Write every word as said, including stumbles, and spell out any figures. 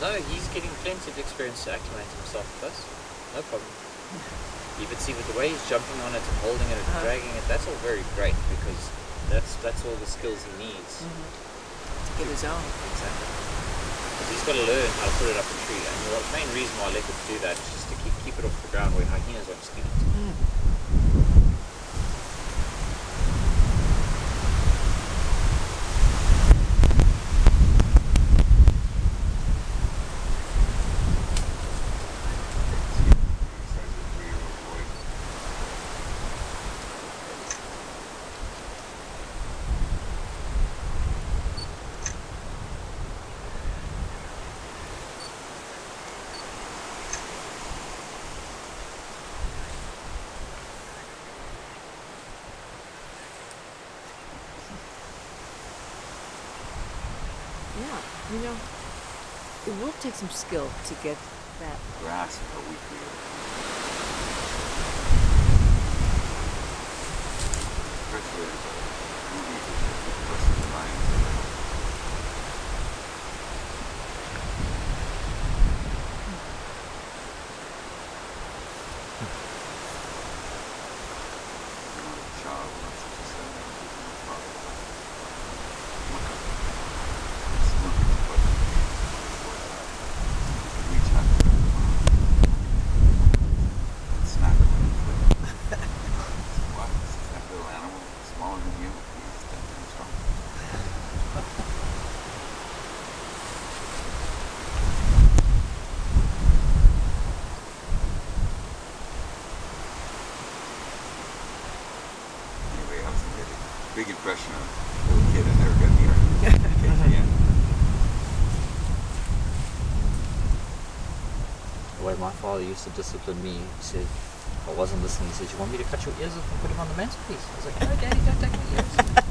no, he's getting plenty of experience to acclimate himself with us. No problem. You can see with the way he's jumping on it and holding it and uh-huh. dragging it, that's all very great because that's that's all the skills he needs. Mm-hmm. To get his own. Exactly. Because he's got to learn how to put it up a tree. And the main reason why I let him do that is just to keep, keep it off the ground where hyenas won't steal it. Yeah, you know, it will take some skill to get that grasp that we create. Especially movies with personal minds. A child wants to send them to the father. Big impression on a little kid that never got near K T N. The way my father used to discipline me, he said, I wasn't listening, he said, you want me to cut your ears off and put them on the mantelpiece? I was like, no, Daddy, don't take my ears.